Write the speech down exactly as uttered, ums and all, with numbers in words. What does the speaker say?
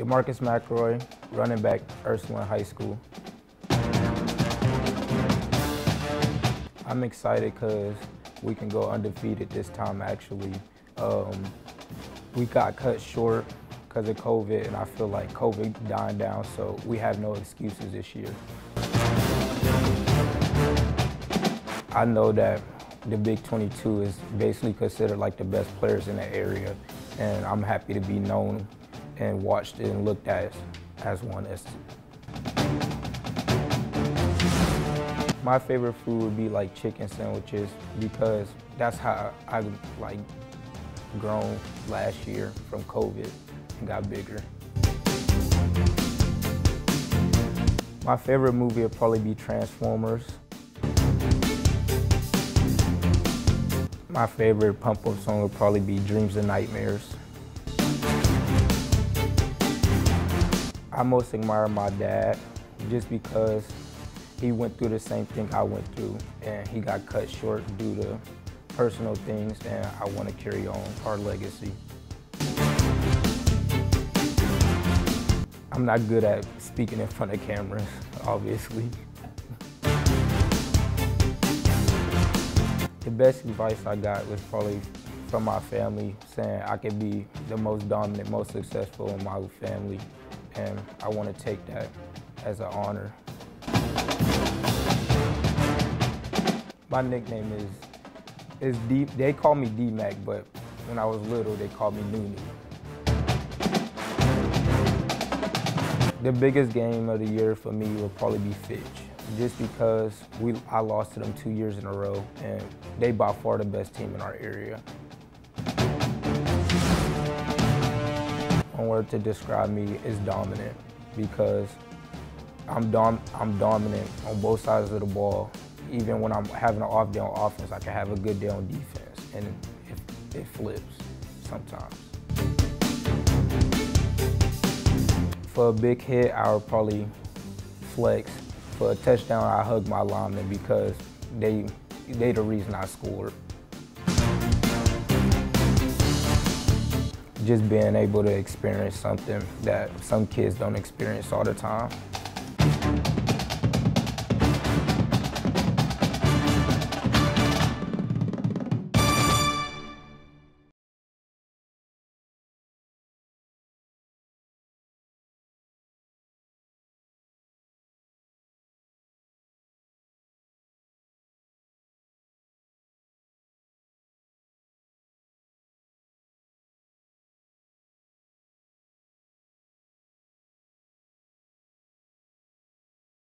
DeMarcus McElroy, running back, Ursuline High School. I'm excited because we can go undefeated this time, actually. Um, we got cut short because of COVID, and I feel like COVID dying down, so we have no excuses this year. I know that the Big twenty-two is basically considered like the best players in the area, and I'm happy to be known and watched and looked at as one. As my favorite food would be like chicken sandwiches, because that's how I like grown last year from COVID and got bigger. My favorite movie would probably be Transformers. My favorite pump-up song would probably be Dreams and Nightmares. I most admire my dad just because he went through the same thing I went through, and he got cut short due to personal things, and I want to carry on our legacy. I'm not good at speaking in front of cameras, obviously. The best advice I got was probably from my family, saying I could be the most dominant, most successful in my family, and I want to take that as an honor. My nickname is, is D, they call me D-Mac, but when I was little, they called me Nunu. The biggest game of the year for me would probably be Fitch, just because we, I lost to them two years in a row, and they by far the best team in our area. One word to describe me is dominant, because I'm, dom I'm dominant on both sides of the ball. Even when I'm having an off day on offense, I can have a good day on defense, and it, it flips sometimes. For a big hit, I would probably flex. For a touchdown, I hug my linemen because they, they the reason I scored. Just being able to experience something that some kids don't experience all the time.